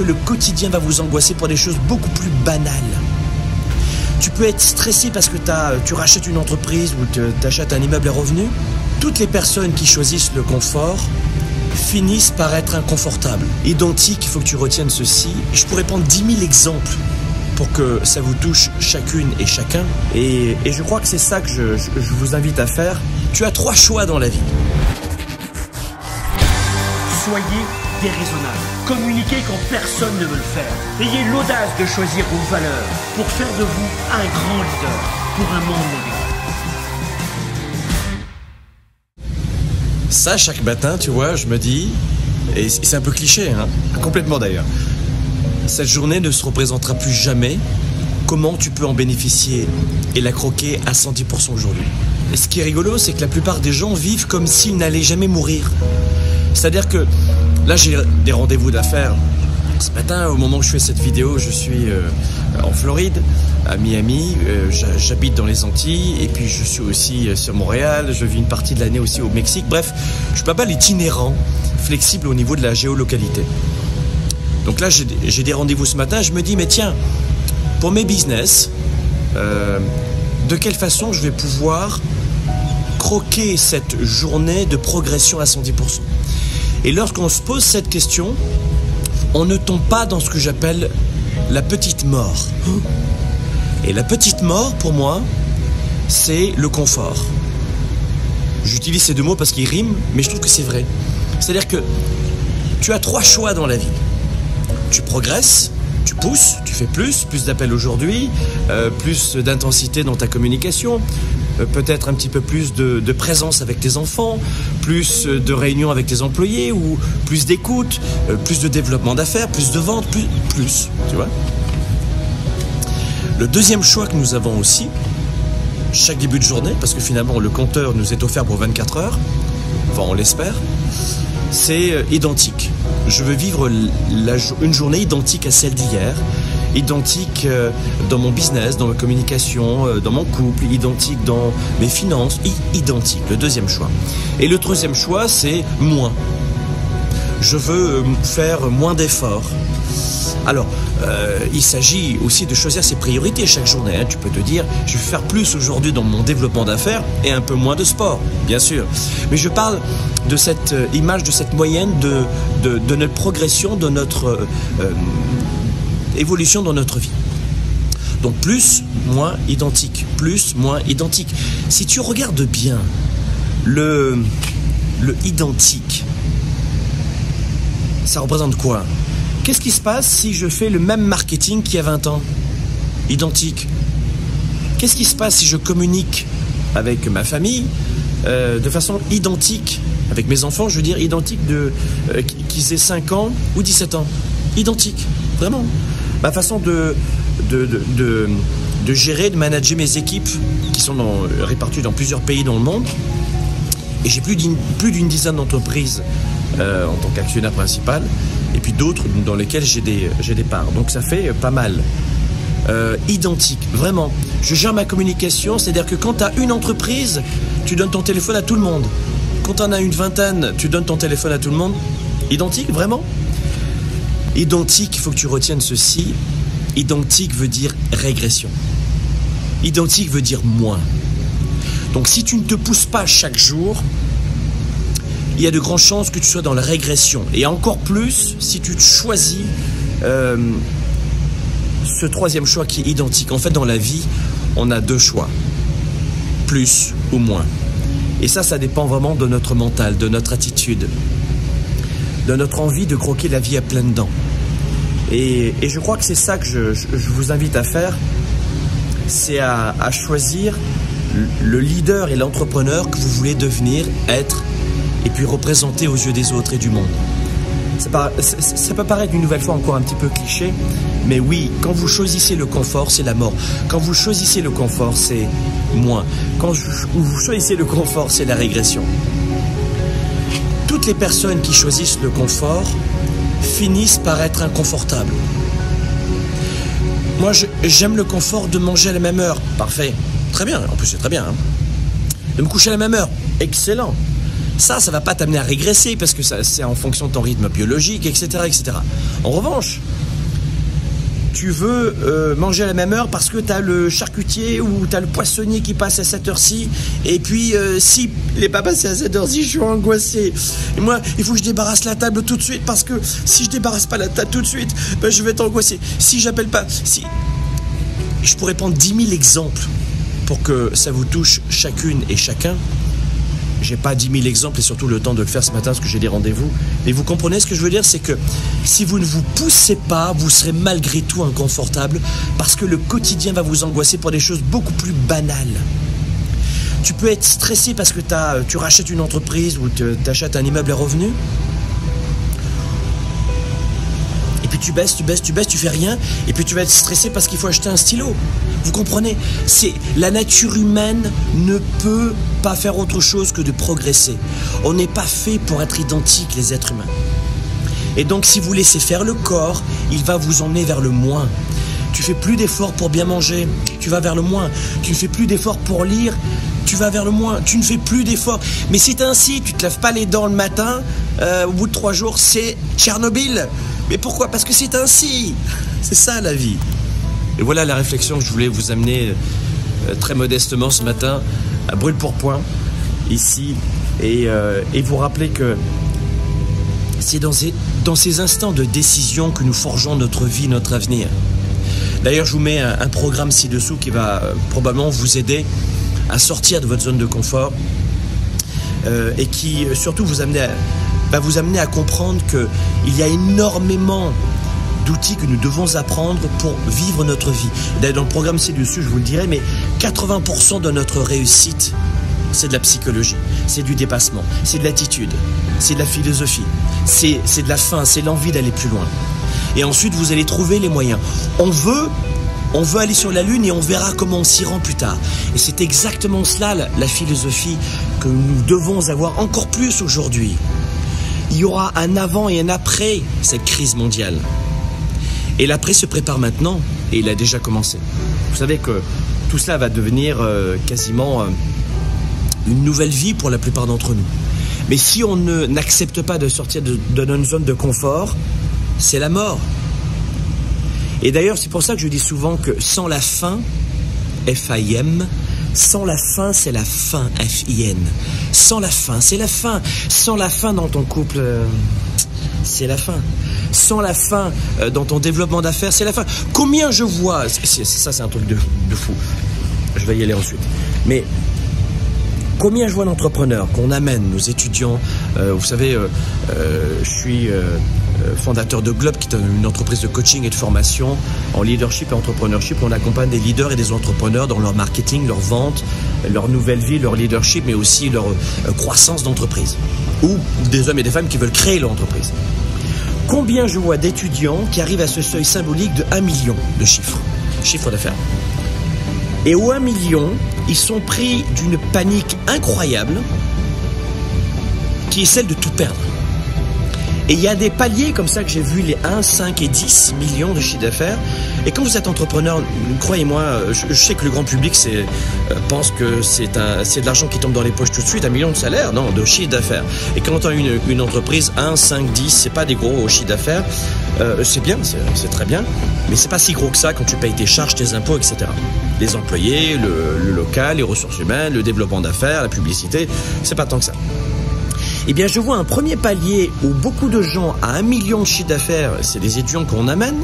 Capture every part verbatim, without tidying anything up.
que le quotidien va vous angoisser pour des choses beaucoup plus banales. Tu peux être stressé parce que t'as, tu rachètes une entreprise ou tu achètes un immeuble à revenus. Toutes les personnes qui choisissent le confort finissent par être inconfortables. Identique, il faut que tu retiennes ceci. Je pourrais prendre dix mille exemples pour que ça vous touche chacune et chacun. Et, et je crois que c'est ça que je, je, je vous invite à faire. Tu as trois choix dans la vie. Soyez déraisonnable. Communiquez quand personne ne veut le faire. Ayez l'audace de choisir vos valeurs pour faire de vous un grand leader pour un monde meilleur. Ça, chaque matin, tu vois, je me dis, et c'est un peu cliché, hein, complètement d'ailleurs, cette journée ne se représentera plus jamais. Comment tu peux en bénéficier et la croquer à cent dix pour cent aujourd'hui? Et ce qui est rigolo, c'est que la plupart des gens vivent comme s'ils n'allaient jamais mourir. C'est-à-dire que là, j'ai des rendez-vous d'affaires. Ce matin, au moment où je fais cette vidéo, je suis euh, en Floride, à Miami. Euh, j'habite dans les Antilles et puis je suis aussi sur Montréal. Je vis une partie de l'année aussi au Mexique. Bref, je suis pas mal itinérant, flexible au niveau de la géolocalité. Donc là, j'ai, j'ai des rendez-vous ce matin. Je me dis, mais tiens, pour mes business, euh, de quelle façon je vais pouvoir croquer cette journée de progression à cent dix pour cent? Et lorsqu'on se pose cette question, on ne tombe pas dans ce que j'appelle la petite mort. Et la petite mort, pour moi, c'est le confort. J'utilise ces deux mots parce qu'ils riment, mais je trouve que c'est vrai. C'est-à-dire que tu as trois choix dans la vie. Tu progresses, tu pousses, tu fais plus, plus d'appels aujourd'hui, euh, plus d'intensité dans ta communication, peut-être un petit peu plus de, de présence avec tes enfants, plus de réunions avec tes employés, ou plus d'écoute, plus de développement d'affaires, plus de ventes, plus, plus, tu vois. Le deuxième choix que nous avons aussi, chaque début de journée, parce que finalement le compteur nous est offert pour vingt-quatre heures, enfin on l'espère, c'est identique. Je veux vivre la, une journée identique à celle d'hier, identique dans mon business, dans ma communication, dans mon couple, identique dans mes finances, identique, le deuxième choix. Et le troisième choix, c'est moins. Je veux faire moins d'efforts. Alors, euh, il s'agit aussi de choisir ses priorités chaque journée, hein. Tu peux te dire, je vais faire plus aujourd'hui dans mon développement d'affaires et un peu moins de sport, bien sûr. Mais je parle de cette image, de cette moyenne, de, de, de notre progression, de notre... Euh, euh, évolution dans notre vie. Donc plus, moins, identique. Plus, moins, identique. Si tu regardes bien le, le identique, ça représente quoi? Qu'est-ce qui se passe si je fais le même marketing qu'il y a vingt ans? Identique. Qu'est-ce qui se passe si je communique avec ma famille euh, de façon identique? Avec mes enfants, je veux dire identique de euh, qu'ils aient cinq ans ou dix-sept ans. Identique, vraiment. Ma façon de, de, de, de, de gérer, de manager mes équipes qui sont dans, réparties dans plusieurs pays dans le monde. Et j'ai plus d'une, plus d'une dizaine d'entreprises euh, en tant qu'actionnaire principal et puis d'autres dans lesquelles j'ai des, j'ai des parts. Donc ça fait pas mal. Euh, identique, vraiment. Je gère ma communication, c'est-à-dire que quand tu as une entreprise, tu donnes ton téléphone à tout le monde. Quand tu en as une vingtaine, tu donnes ton téléphone à tout le monde. Identique, vraiment. Identique, il faut que tu retiennes ceci. Identique veut dire régression. Identique veut dire moins. Donc si tu ne te pousses pas chaque jour, il y a de grandes chances que tu sois dans la régression. Et encore plus si tu choisis euh, ce troisième choix qui est identique. En fait, dans la vie, on a deux choix. Plus ou moins. Et ça, ça dépend vraiment de notre mental, de notre attitude, de notre envie de croquer la vie à pleines dents. Et, et je crois que c'est ça que je, je, je vous invite à faire, c'est à, à choisir le leader et l'entrepreneur que vous voulez devenir, être, et puis représenter aux yeux des autres et du monde. Ça, para, ça, ça peut paraître une nouvelle fois encore un petit peu cliché, mais oui, quand vous choisissez le confort, c'est la mort. Quand vous choisissez le confort, c'est moins. Quand vous choisissez le confort, c'est la régression. Toutes les personnes qui choisissent le confort finissent par être inconfortables. Moi, j'aime le confort de manger à la même heure. Parfait. Très bien. En plus, c'est très bien. Hein. De me coucher à la même heure. Excellent. Ça, ça va pas t'amener à régresser parce que c'est en fonction de ton rythme biologique, et cetera, et cetera. En revanche, tu veux euh, manger à la même heure parce que tu as le charcutier ou tu as le poissonnier qui passe à cette heure-ci. Et puis, euh, si il n'est pas passé à cette heure-ci, je suis angoissé. Et moi, il faut que je débarrasse la table tout de suite parce que si je débarrasse pas la table tout de suite, ben, je vais être angoissé. Si j'appelle pas... si Je pourrais prendre dix mille exemples pour que ça vous touche chacune et chacun. J'ai pas dix mille exemples et surtout le temps de le faire ce matin parce que j'ai des rendez-vous. Mais vous comprenez ce que je veux dire, c'est que si vous ne vous poussez pas, vous serez malgré tout inconfortable parce que le quotidien va vous angoisser pour des choses beaucoup plus banales. Tu peux être stressé parce que t'as, tu rachètes une entreprise ou tu achètes un immeuble à revenus. Et puis tu baisses, tu baisses, tu baisses, tu fais rien. Et puis tu vas être stressé parce qu'il faut acheter un stylo. Vous comprenez? C'est la nature humaine ne peut pas faire autre chose que de progresser. On n'est pas fait pour être identiques, les êtres humains. Et donc, si vous laissez faire le corps, il va vous emmener vers le moins. Tu fais plus d'efforts pour bien manger, tu vas vers le moins. Tu ne fais plus d'efforts pour lire, tu vas vers le moins. Tu ne fais plus d'efforts. Mais c'est ainsi, tu ne te laves pas les dents le matin, euh, au bout de trois jours, c'est Tchernobyl. Mais pourquoi? Parce que c'est ainsi. C'est ça la vie. Et voilà la réflexion que je voulais vous amener euh, très modestement ce matin, à brûle-pourpoint, ici, et, euh, et vous rappeler que c'est dans ces, dans ces instants de décision que nous forgeons notre vie, notre avenir. D'ailleurs, je vous mets un, un programme ci-dessous qui va euh, probablement vous aider à sortir de votre zone de confort euh, et qui surtout vous amener à, va vous amener à comprendre qu'il y a énormément d'outils que nous devons apprendre pour vivre notre vie. D'ailleurs, dans le programme ci-dessus, je vous le dirai, mais quatre-vingts pour cent de notre réussite, c'est de la psychologie, c'est du dépassement, c'est de l'attitude, c'est de la philosophie, c'est de la faim, c'est l'envie d'aller plus loin. Et ensuite, vous allez trouver les moyens. On veut, on veut aller sur la Lune et on verra comment on s'y rend plus tard. Et c'est exactement cela, la, la philosophie que nous devons avoir encore plus aujourd'hui. Il y aura un avant et un après cette crise mondiale. Et l'après se prépare maintenant, et il a déjà commencé. Vous savez que tout cela va devenir euh, quasiment euh, une nouvelle vie pour la plupart d'entre nous. Mais si on n'accepte pas de sortir de, de notre zone de confort, c'est la mort. Et d'ailleurs, c'est pour ça que je dis souvent que sans la faim, F I M, sans la faim, c'est la fin, F I N. Sans la faim, c'est la faim. Sans la faim dans ton couple... Euh c'est la fin. Sans la fin euh, dans ton développement d'affaires, c'est la fin. Combien je vois... C est, c est, ça, c'est un truc de, de fou. Je vais y aller ensuite. Mais combien je vois d'entrepreneurs qu'on amène, nos étudiants... Euh, vous savez, euh, euh, je suis euh, fondateur de Globe, qui est une entreprise de coaching et de formation en leadership et entrepreneurship. On accompagne des leaders et des entrepreneurs dans leur marketing, leur vente, leur nouvelle vie, leur leadership, mais aussi leur euh, croissance d'entreprise. Ou des hommes et des femmes qui veulent créer leur entreprise. Combien je vois d'étudiants qui arrivent à ce seuil symbolique de un million de chiffres, chiffre d'affaires. Et au un million, ils sont pris d'une panique incroyable qui est celle de tout perdre. Et il y a des paliers comme ça que j'ai vu, les un, cinq et dix millions de chiffre d'affaires. Et quand vous êtes entrepreneur, croyez-moi, je, je sais que le grand public euh, pense que c'est de l'argent qui tombe dans les poches tout de suite, un million de salaire, non, de chiffre d'affaires. Et quand on a une, une entreprise, un, cinq, dix, c'est pas des gros chiffres d'affaires, euh, c'est bien, c'est très bien, mais c'est pas si gros que ça quand tu payes tes charges, tes impôts, et cetera. Les employés, le, le local, les ressources humaines, le développement d'affaires, la publicité, c'est pas tant que ça. Eh bien, je vois un premier palier où beaucoup de gens à un million de chiffre d'affaires, c'est des étudiants qu'on amène,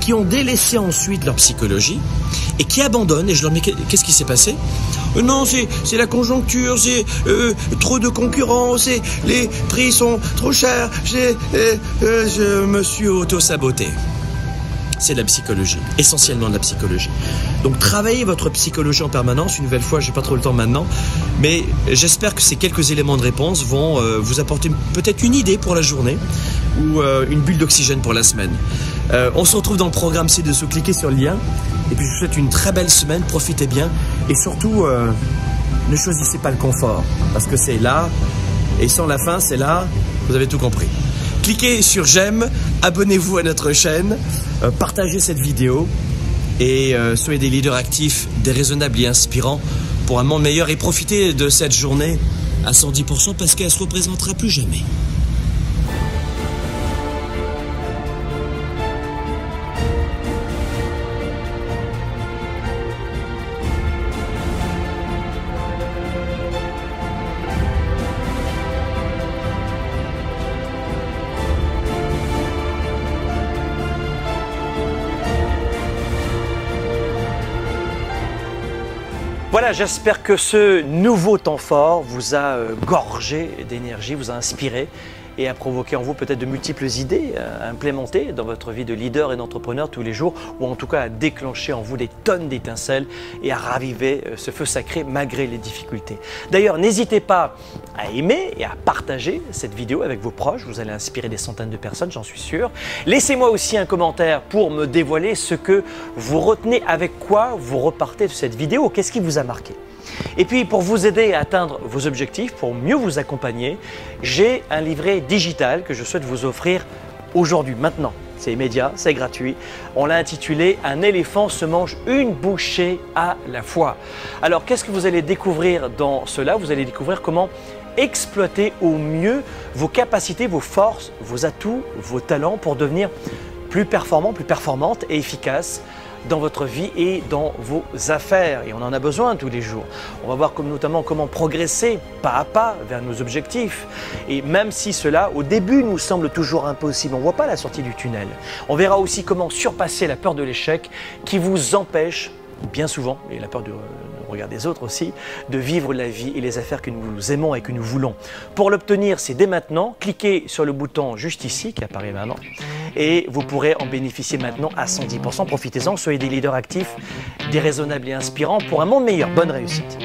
qui ont délaissé ensuite leur psychologie et qui abandonnent. Et je leur dis, qu'est-ce qui s'est passé? euh, Non, c'est la conjoncture, c'est euh, trop de concurrence, les prix sont trop chers, euh, euh, je me suis auto-saboté. C'est de la psychologie, essentiellement de la psychologie. Donc travaillez votre psychologie en permanence. Une nouvelle fois, j'ai pas trop le temps maintenant, mais j'espère que ces quelques éléments de réponse vont euh, vous apporter peut-être une idée pour la journée ou euh, une bulle d'oxygène pour la semaine. Euh, on se retrouve dans le programme ci-dessous. Cliquez sur le lien et puis je vous souhaite une très belle semaine. Profitez bien et surtout euh, ne choisissez pas le confort parce que c'est là et sans la fin, c'est là. Vous avez tout compris. Cliquez sur j'aime, abonnez-vous à notre chaîne, euh, partagez cette vidéo et euh, soyez des leaders actifs, déraisonnables et inspirants pour un monde meilleur et profitez de cette journée à cent dix pour cent parce qu'elle ne se représentera plus jamais. Voilà, j'espère que ce nouveau temps fort vous a gorgé d'énergie, vous a inspiré et a provoqué en vous peut-être de multiples idées à implémenter dans votre vie de leader et d'entrepreneur tous les jours, ou en tout cas à déclencher en vous des tonnes d'étincelles et à raviver ce feu sacré malgré les difficultés. D'ailleurs, n'hésitez pas à aimer et à partager cette vidéo avec vos proches, vous allez inspirer des centaines de personnes, j'en suis sûr. Laissez-moi aussi un commentaire pour me dévoiler ce que vous retenez, avec quoi vous repartez de cette vidéo, qu'est-ce qui vous a marqué. Et puis pour vous aider à atteindre vos objectifs, pour mieux vous accompagner, j'ai un livret digital que je souhaite vous offrir aujourd'hui, maintenant. C'est immédiat, c'est gratuit. On l'a intitulé « Un éléphant se mange une bouchée à la fois ». Alors qu'est-ce que vous allez découvrir dans cela? Vous allez découvrir comment exploiter au mieux vos capacités, vos forces, vos atouts, vos talents pour devenir plus performant, plus performante et efficace dans votre vie et dans vos affaires, et on en a besoin tous les jours. On va voir comme, notamment comment progresser pas à pas vers nos objectifs, et même si cela au début nous semble toujours impossible, on ne voit pas la sortie du tunnel. On verra aussi comment surpasser la peur de l'échec qui vous empêche bien souvent, et la peur du regard des autres aussi, de vivre la vie et les affaires que nous aimons et que nous voulons. Pour l'obtenir, c'est dès maintenant, cliquez sur le bouton juste ici qui apparaît maintenant, et vous pourrez en bénéficier maintenant à cent dix pour cent. Profitez-en, soyez des leaders actifs, déraisonnables et inspirants pour un monde meilleur. Bonne réussite.